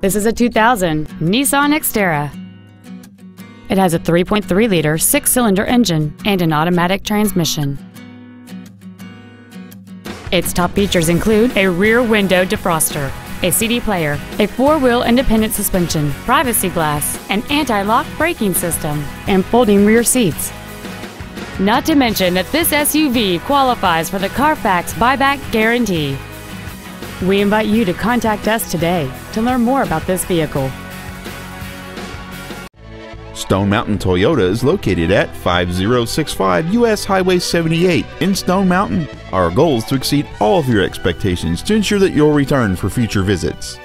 This is a 2000 Nissan Xterra. It has a 3.3-liter six-cylinder engine and an automatic transmission. Its top features include a rear window defroster, a CD player, a four-wheel independent suspension, privacy glass, an anti-lock braking system, and folding rear seats. Not to mention that this SUV qualifies for the Carfax buyback guarantee. We invite you to contact us today to learn more about this vehicle. Stone Mountain Toyota is located at 5065 U.S. Highway 78 in Stone Mountain. Our goal is to exceed all of your expectations to ensure that you'll return for future visits.